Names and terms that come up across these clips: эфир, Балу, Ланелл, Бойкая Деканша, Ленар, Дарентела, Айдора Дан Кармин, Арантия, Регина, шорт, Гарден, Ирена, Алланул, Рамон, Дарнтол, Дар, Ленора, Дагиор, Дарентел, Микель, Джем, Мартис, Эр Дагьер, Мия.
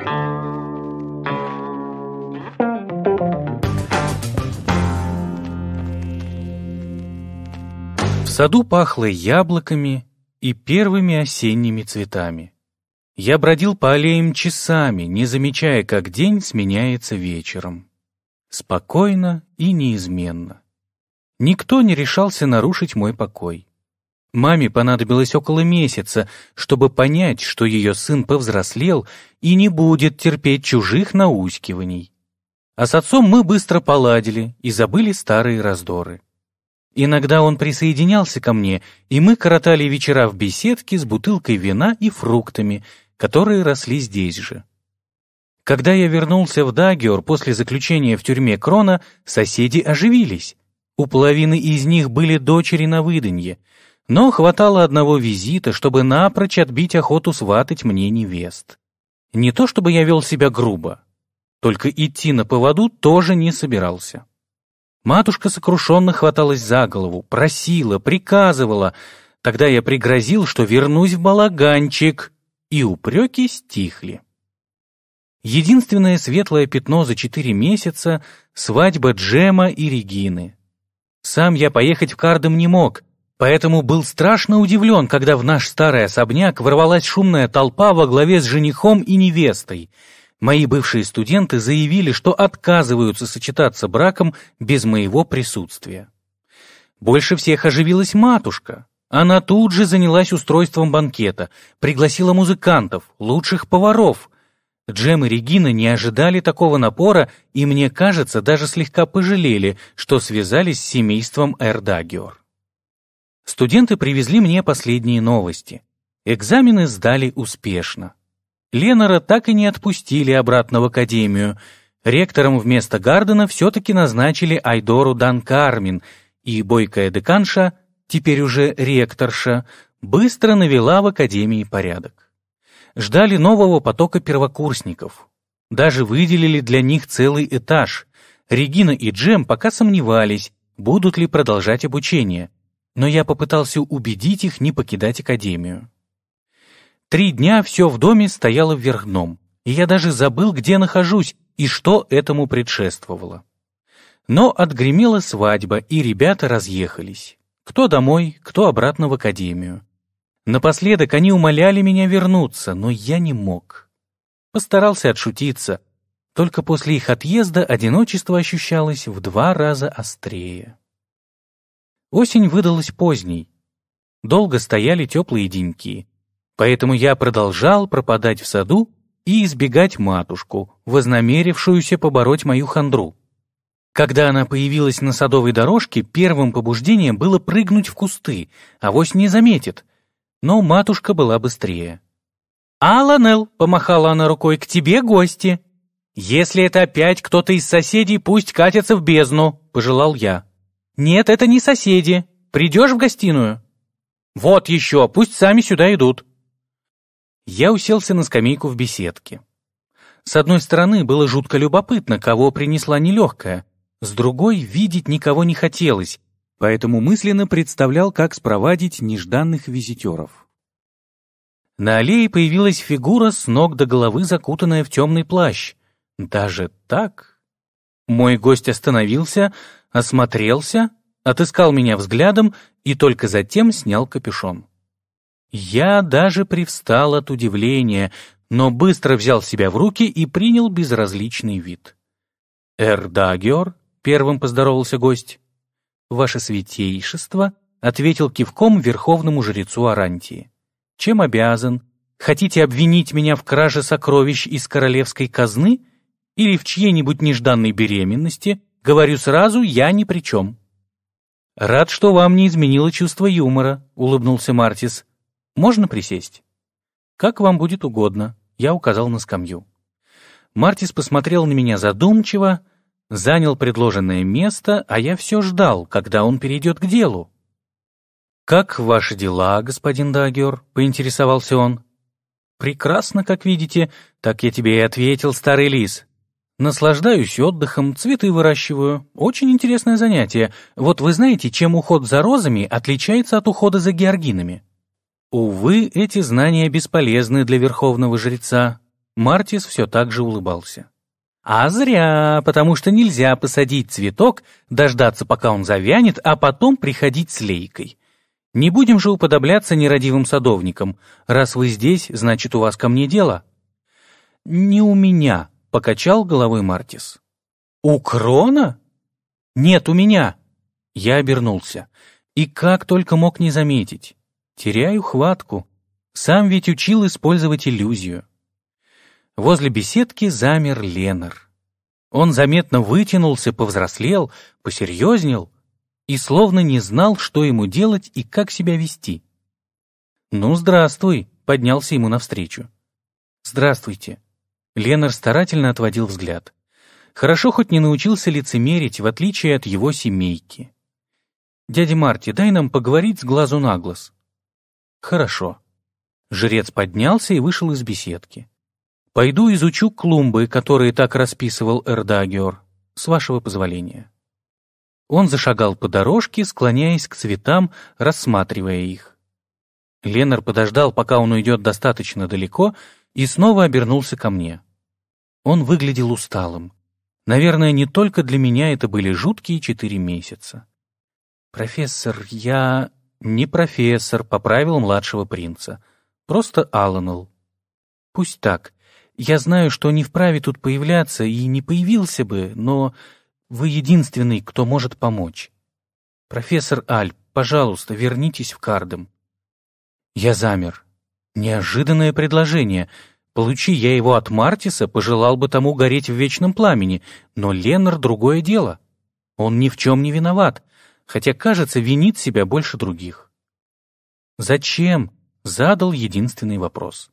В саду пахло яблоками и первыми осенними цветами. Я бродил по аллеям часами, не замечая, как день сменяется вечером. Спокойно и неизменно. Никто не решался нарушить мой покой. Маме понадобилось около месяца, чтобы понять, что ее сын повзрослел и не будет терпеть чужих наускиваний. А с отцом мы быстро поладили и забыли старые раздоры. Иногда он присоединялся ко мне, и мы коротали вечера в беседке с бутылкой вина и фруктами, которые росли здесь же. Когда я вернулся в Дагиор после заключения в тюрьме Крона, соседи оживились. У половины из них были дочери на выданье, но хватало одного визита, чтобы напрочь отбить охоту сватать мне невест. Не то чтобы я вел себя грубо, только идти на поводу тоже не собирался. Матушка сокрушенно хваталась за голову, просила, приказывала. Тогда я пригрозил, что вернусь в балаганчик, и упреки стихли. Единственное светлое пятно за 4 месяца — свадьба Джема и Регины. Сам я поехать в Кардем не мог, поэтому был страшно удивлен, когда в наш старый особняк ворвалась шумная толпа во главе с женихом и невестой. Мои бывшие студенты заявили, что отказываются сочетаться браком без моего присутствия. Больше всех оживилась матушка. Она тут же занялась устройством банкета, пригласила музыкантов, лучших поваров. Джем и Регина не ожидали такого напора и, мне кажется, даже слегка пожалели, что связались с семейством Эр Дагьер. Студенты привезли мне последние новости. Экзамены сдали успешно. Ленора так и не отпустили обратно в академию. Ректором вместо Гардена все-таки назначили Айдору Дан Кармин, и бойкая деканша, теперь уже ректорша, быстро навела в академии порядок. Ждали нового потока первокурсников. Даже выделили для них целый этаж. Регина и Джем пока сомневались, будут ли продолжать обучение, но я попытался убедить их не покидать академию. 3 дня все в доме стояло вверх дном, и я даже забыл, где нахожусь и что этому предшествовало. Но отгремела свадьба, и ребята разъехались. Кто домой, кто обратно в академию. Напоследок они умоляли меня вернуться, но я не мог. Постарался отшутиться, только после их отъезда одиночество ощущалось в 2 раза острее. Осень выдалась поздней. Долго стояли теплые деньки. Поэтому я продолжал пропадать в саду и избегать матушку, вознамерившуюся побороть мою хандру. Когда она появилась на садовой дорожке, первым побуждением было прыгнуть в кусты, авось не заметит. Но матушка была быстрее. «А, Ланелл», — помахала она рукой, — «к тебе гости». «Если это опять кто-то из соседей, пусть катятся в бездну», — пожелал я. «Нет, это не соседи. Придешь в гостиную?» «Вот еще, пусть сами сюда идут». Я уселся на скамейку в беседке. С одной стороны, было жутко любопытно, кого принесла нелегкая, с другой — видеть никого не хотелось, поэтому мысленно представлял, как спровадить нежданных визитеров. На аллее появилась фигура с ног до головы, закутанная в темный плащ. Даже так? Мой гость остановился, осмотрелся, отыскал меня взглядом и только затем снял капюшон. Я даже привстал от удивления, но быстро взял себя в руки и принял безразличный вид. «Эр Дагьер», — первым поздоровался гость. «Ваше святейшество», — ответил кивком верховному жрецу Арантии. «Чем обязан? Хотите обвинить меня в краже сокровищ из королевской казны? Или в чьей-нибудь нежданной беременности? Говорю сразу, я ни при чем». «Рад, что вам не изменило чувство юмора», — улыбнулся Мартис. «Можно присесть?» «Как вам будет угодно», — я указал на скамью. Мартис посмотрел на меня задумчиво, занял предложенное место, а я все ждал, когда он перейдет к делу. «Как ваши дела, господин Дагьер?» — поинтересовался он. «Прекрасно, как видите, так я тебе и ответил, старый лис. Наслаждаюсь отдыхом, цветы выращиваю. Очень интересное занятие. Вот вы знаете, чем уход за розами отличается от ухода за георгинами?» «Увы, эти знания бесполезны для верховного жреца. Мартис все так же улыбался. А зря, потому что нельзя посадить цветок, дождаться, пока он завянет, а потом приходить с лейкой. Не будем же уподобляться нерадивым садовникам. Раз вы здесь, значит, у вас ко мне дело. Не у меня, покачал головой Мартис. У Крона? Нет, у меня. Я обернулся. И как только мог не заметить. Теряю хватку. Сам ведь учил использовать иллюзию. Возле беседки замер Ленар. Он заметно вытянулся, повзрослел, посерьезнел и словно не знал, что ему делать и как себя вести. «Ну, здравствуй», — поднялся ему навстречу. «Здравствуйте». Ленар старательно отводил взгляд. Хорошо хоть не научился лицемерить, в отличие от его семейки. «Дядя Марти, дай нам поговорить с глазу на глаз». «Хорошо». Жрец поднялся и вышел из беседки. «Пойду изучу клумбы, которые так расписывал Эр Дагьер, с вашего позволения». Он зашагал по дорожке, склоняясь к цветам, рассматривая их. Ленар подождал, пока он уйдет достаточно далеко, и снова обернулся ко мне. Он выглядел усталым. Наверное, не только для меня это были жуткие 4 месяца. «Профессор, я...» «Не профессор», — поправил младшего принца. «Просто Алланул». «Пусть так. Я знаю, что не вправе тут появляться и не появился бы, но вы единственный, кто может помочь. Профессор Аль, пожалуйста, вернитесь в Кардем». Я замер. Неожиданное предложение. Получи я его от Мартиса, пожелал бы тому гореть в вечном пламени, но Ленар — другое дело. Он ни в чем не виноват, хотя, кажется, винит себя больше других. «Зачем?» — задал единственный вопрос.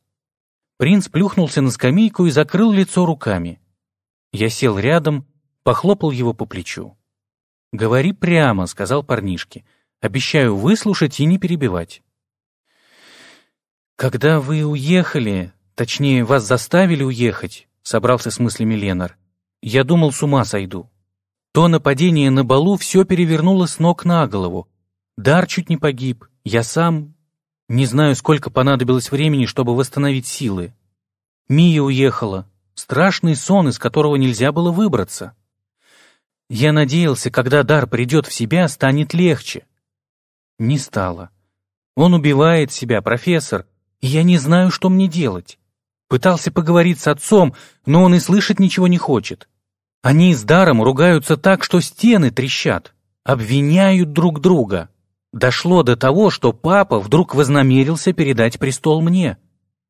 Принц плюхнулся на скамейку и закрыл лицо руками. Я сел рядом, похлопал его по плечу. «Говори прямо», — сказал парнишке. «Обещаю выслушать и не перебивать». «Когда вы уехали, точнее, вас заставили уехать», — собрался с мыслями Ленар, — «я думал, с ума сойду. То нападение на Балу все перевернуло с ног на голову. Дар чуть не погиб, я сам... Не знаю, сколько понадобилось времени, чтобы восстановить силы. Мия уехала. Страшный сон, из которого нельзя было выбраться. Я надеялся, когда Дар придет в себя, станет легче. Не стало. Он убивает себя, профессор, и я не знаю, что мне делать. Пытался поговорить с отцом, но он и слышать ничего не хочет. Они с Даром ругаются так, что стены трещат. Обвиняют друг друга». Дошло до того, что папа вдруг вознамерился передать престол мне.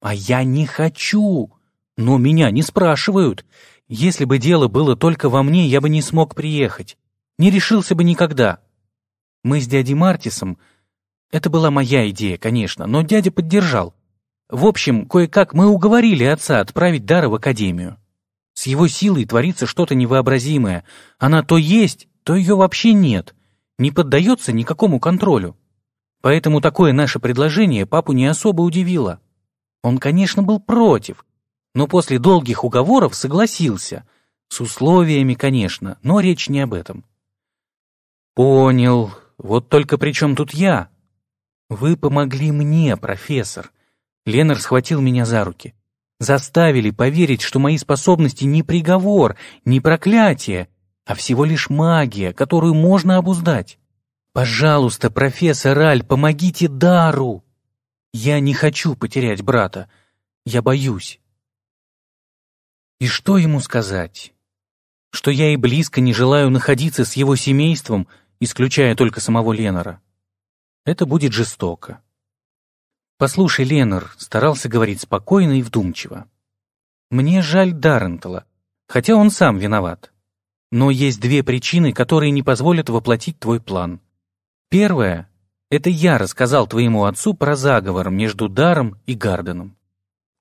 А я не хочу. Но меня не спрашивают. Если бы дело было только во мне, я бы не смог приехать. Не решился бы никогда. Мы с дядей Мартисом... Это была моя идея, конечно, но дядя поддержал. В общем, кое-как мы уговорили отца отправить Дара в академию. С его силой творится что-то невообразимое. Она то есть, то ее вообще нет. Не поддается никакому контролю. Поэтому такое наше предложение папу не особо удивило. Он, конечно, был против, но после долгих уговоров согласился. С условиями, конечно, но речь не об этом. «Понял. Вот только при чем тут я?» «Вы помогли мне, профессор». Ленар схватил меня за руки. «Заставили поверить, что мои способности не приговор, не проклятие, а всего лишь магия, которую можно обуздать. Пожалуйста, профессор Аль, помогите Дару. Я не хочу потерять брата. Я боюсь». И что ему сказать? Что я и близко не желаю находиться с его семейством, исключая только самого Ленара. Это будет жестоко. «Послушай, Ленар», — старался говорить спокойно и вдумчиво. «Мне жаль Дарентела, хотя он сам виноват. Но есть 2 причины, которые не позволят воплотить твой план. Первая — это я рассказал твоему отцу про заговор между Даром и Гарденом.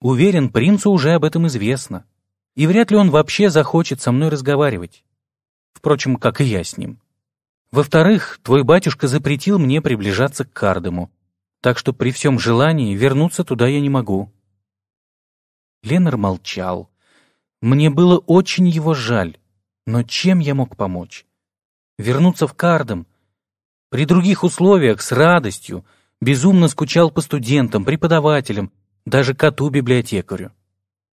Уверен, принцу уже об этом известно. И вряд ли он вообще захочет со мной разговаривать. Впрочем, как и я с ним. Во-вторых, твой батюшка запретил мне приближаться к Кардему, так что при всем желании вернуться туда я не могу». Ленар молчал. Мне было очень его жаль. Но чем я мог помочь? Вернуться в Кардем? При других условиях, с радостью, безумно скучал по студентам, преподавателям, даже коту-библиотекарю.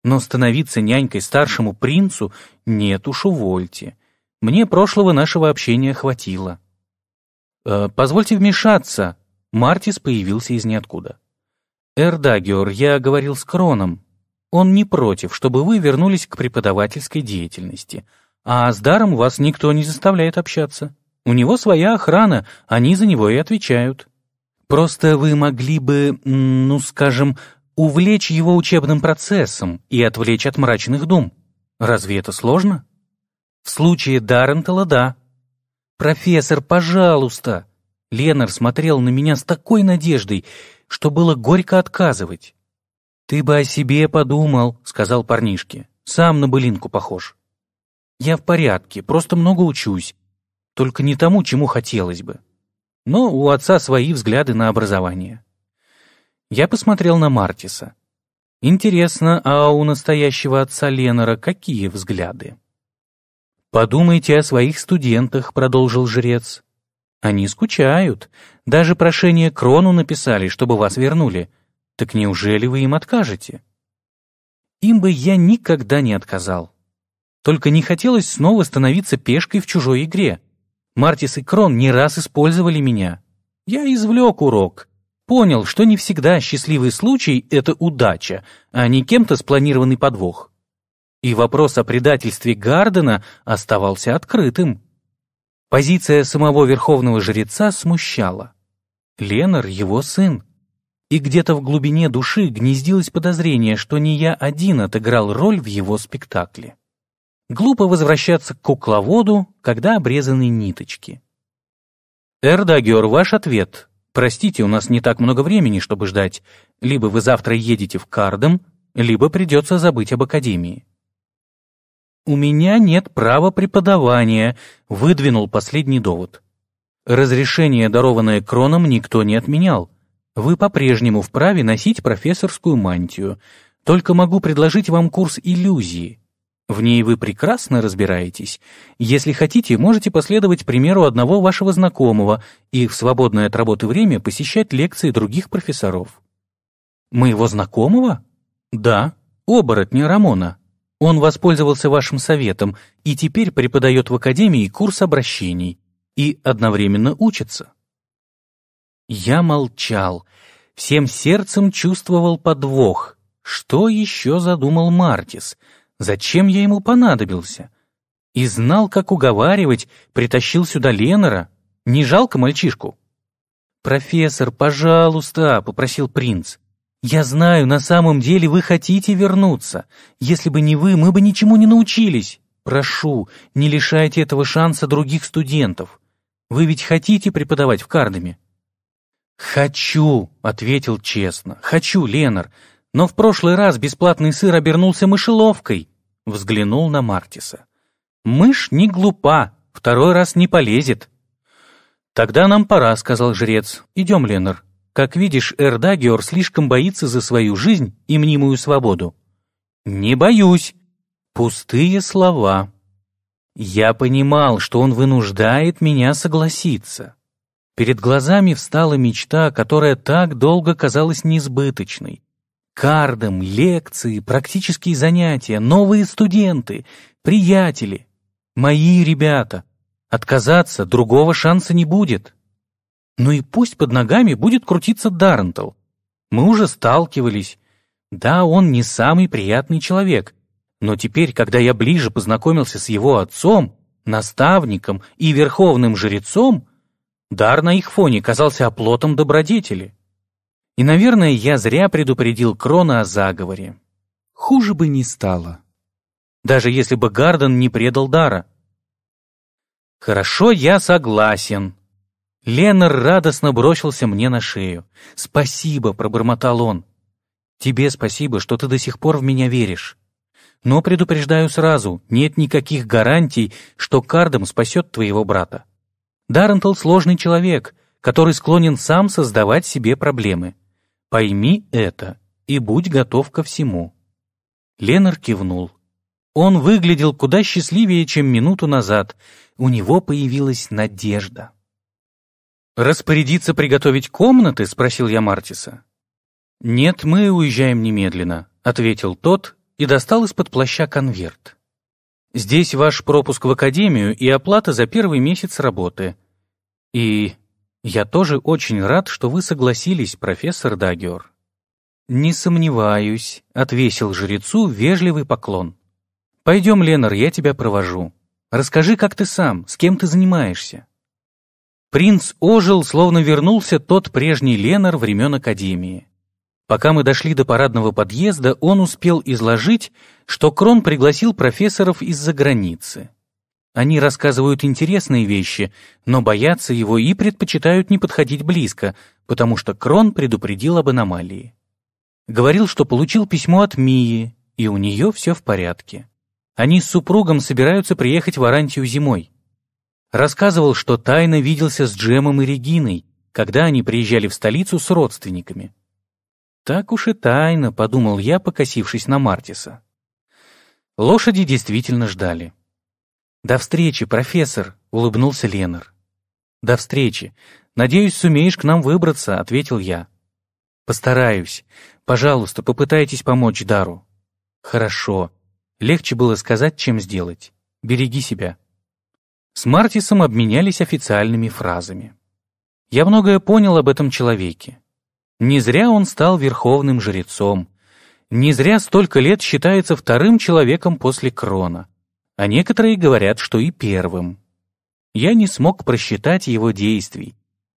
но становиться нянькой старшему принцу нет уж, увольте. Мне прошлого нашего общения хватило. Позвольте вмешаться. Мартис появился из ниоткуда. Эр Дагьер, я говорил с Кроном. Он не против, чтобы вы вернулись к преподавательской деятельности. А с Даром вас никто не заставляет общаться. У него своя охрана, они за него и отвечают. Просто вы могли бы, ну скажем, увлечь его учебным процессом и отвлечь от мрачных дум. Разве это сложно? В случае Дарентела, да. «Профессор, пожалуйста!» Ленар смотрел на меня с такой надеждой, что было горько отказывать. «Ты бы о себе подумал», — сказал парнишке. «Сам на былинку похож». «Я в порядке, просто много учусь. Только не тому, чему хотелось бы». Но у отца свои взгляды на образование. Я посмотрел на Мартиса. Интересно, а у настоящего отца Ленара какие взгляды? «Подумайте о своих студентах», — продолжил жрец. «Они скучают. Даже прошение Крону написали, чтобы вас вернули. Так неужели вы им откажете?» Им бы я никогда не отказал. Только не хотелось снова становиться пешкой в чужой игре. Мартис и Крон не раз использовали меня. Я извлек урок. Понял, что не всегда счастливый случай — это удача, а не кем-то спланированный подвох. И вопрос о предательстве Гардена оставался открытым. Позиция самого верховного жреца смущала. Ленар — его сын. И где-то в глубине души гнездилось подозрение, что не я один отыграл роль в его спектакле. Глупо возвращаться к кукловоду, когда обрезаны ниточки. «Эр Дагьер, ваш ответ. Простите, у нас не так много времени, чтобы ждать. Либо вы завтра едете в Кардем, либо придется забыть об академии». «У меня нет права преподавания», — выдвинул последний довод. «Разрешение, дарованное Кроном, никто не отменял. Вы по-прежнему вправе носить профессорскую мантию. Только могу предложить вам курс иллюзии. В ней вы прекрасно разбираетесь. Если хотите, можете последовать примеру одного вашего знакомого и в свободное от работы время посещать лекции других профессоров». «Моего знакомого?» «Да, оборотня Рамона. Он воспользовался вашим советом и теперь преподает в академии курс обращений и одновременно учится». Я молчал, всем сердцем чувствовал подвох. Что еще задумал Мартис? Зачем я ему понадобился? И знал, как уговаривать, притащил сюда Ленора. Не жалко мальчишку? «Профессор, пожалуйста», — попросил принц. «Я знаю, на самом деле вы хотите вернуться. Если бы не вы, мы бы ничему не научились. Прошу, не лишайте этого шанса других студентов. Вы ведь хотите преподавать в Кардеме?» «Хочу», — ответил честно. «Хочу, Ленар. Но в прошлый раз бесплатный сыр обернулся мышеловкой», — взглянул на Мартиса. «Мышь не глупа, второй раз не полезет». «Тогда нам пора», — сказал жрец. «Идем, Ленар. Как видишь, Эр Дагьер слишком боится за свою жизнь и мнимую свободу». «Не боюсь». Пустые слова. Я понимал, что он вынуждает меня согласиться. Перед глазами встала мечта, которая так долго казалась несбыточной. Кардем, лекции, практические занятия, новые студенты, приятели, мои ребята. Отказаться другого шанса не будет. Ну и пусть под ногами будет крутиться Дарнтол. Мы уже сталкивались. Да, он не самый приятный человек. Но теперь, когда я ближе познакомился с его отцом, наставником и верховным жрецом, Дар на их фоне казался оплотом добродетели. И, наверное, я зря предупредил Крона о заговоре. Хуже бы не стало. Даже если бы Гарден не предал Дара. «Хорошо, я согласен». Ленар радостно бросился мне на шею. «Спасибо», — пробормотал он. «Тебе спасибо, что ты до сих пор в меня веришь. Но предупреждаю сразу, нет никаких гарантий, что Кардем спасет твоего брата. Дарентел сложный человек, который склонен сам создавать себе проблемы. Пойми это и будь готов ко всему». Ленар кивнул. Он выглядел куда счастливее, чем минуту назад. У него появилась надежда. «Распорядиться приготовить комнаты?» — спросил я Мартиса. «Нет, мы уезжаем немедленно», — ответил тот и достал из-под плаща конверт. «Здесь ваш пропуск в академию и оплата за первый месяц работы. И я тоже очень рад, что вы согласились, профессор Дагиор». «Не сомневаюсь», — отвесил жрецу вежливый поклон. «Пойдем, Ленар, я тебя провожу. Расскажи, как ты сам, с кем ты занимаешься». Принц ожил, словно вернулся тот прежний Ленар времен Академии. Пока мы дошли до парадного подъезда, он успел изложить, что Крон пригласил профессоров из-за границы. Они рассказывают интересные вещи, но боятся его и предпочитают не подходить близко, потому что Крон предупредил об аномалии. Говорил, что получил письмо от Мии, и у нее все в порядке. Они с супругом собираются приехать в Арантию зимой. Рассказывал, что тайно виделся с Джемом и Региной, когда они приезжали в столицу с родственниками. «Так уж и тайно», — подумал я, покосившись на Мартиса. Лошади действительно ждали. «До встречи, профессор», — улыбнулся Ленар. «До встречи. Надеюсь, сумеешь к нам выбраться», — ответил я. «Постараюсь. Пожалуйста, попытайтесь помочь Дару». «Хорошо». Легче было сказать, чем сделать. «Береги себя». С Мартисом обменялись официальными фразами. Я многое понял об этом человеке. Не зря он стал верховным жрецом. Не зря столько лет считается вторым человеком после Крона. А некоторые говорят, что и первым. Я не смог просчитать его действий.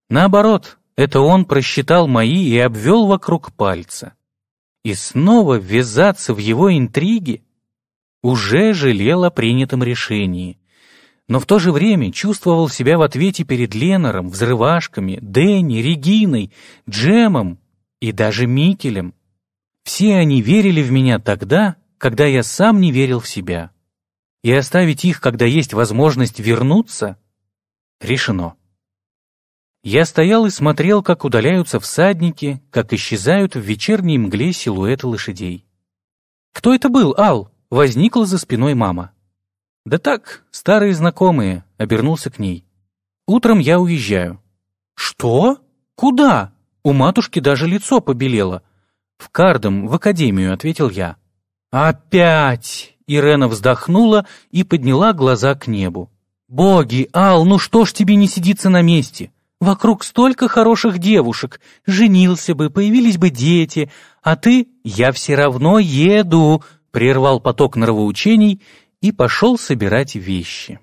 Наоборот, это он просчитал мои и обвел вокруг пальца. И снова ввязаться в его интриги? Уже жалел о принятом решении. Но в то же время чувствовал себя в ответе перед Ленаром, взрывашками, Дэнни, Региной, Джемом и даже Микелем. Все они верили в меня тогда, когда я сам не верил в себя. И оставить их, когда есть возможность вернуться, решено. Я стоял и смотрел, как удаляются всадники, как исчезают в вечерней мгле силуэты лошадей. «Кто это был, Ал?» — возникла за спиной мама. «Да так, старые знакомые», — обернулся к ней. «Утром я уезжаю». «Что? Куда?» У матушки даже лицо побелело. «В Кардем, в академию», — ответил я. «Опять!» — Ирена вздохнула и подняла глаза к небу. «Боги, Ал, ну что ж тебе не сидится на месте? Вокруг столько хороших девушек, женился бы, появились бы дети, а ты, я все равно еду», — прервал поток нравоучений и пошел собирать вещи.